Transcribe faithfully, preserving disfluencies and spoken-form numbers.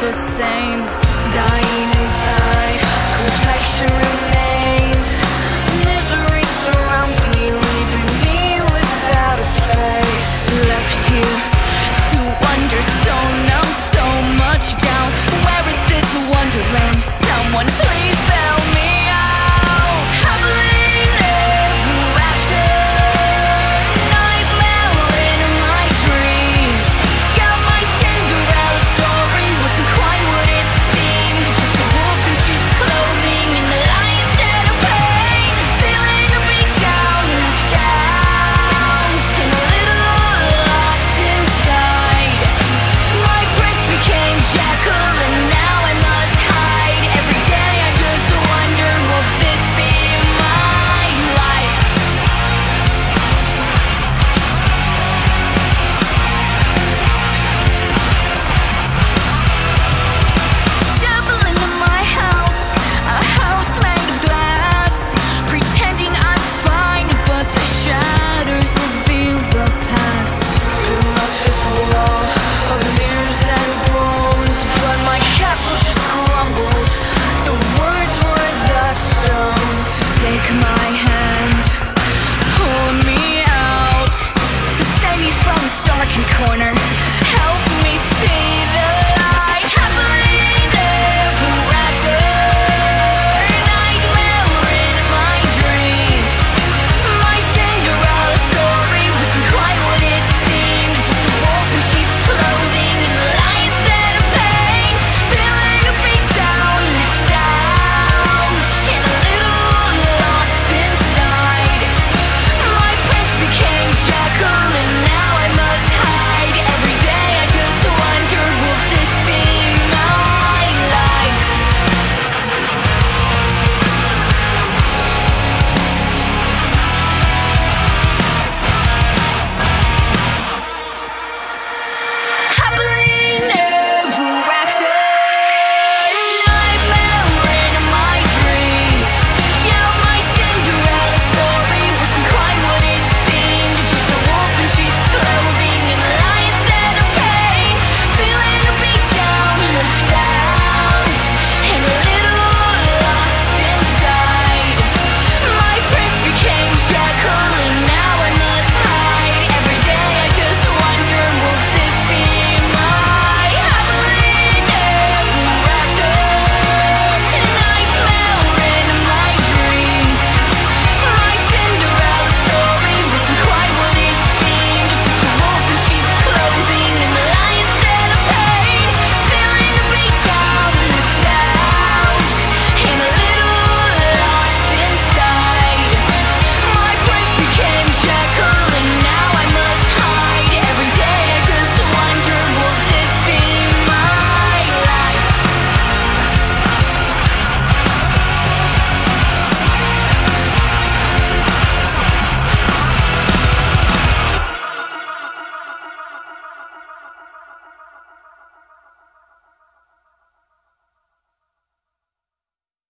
the same.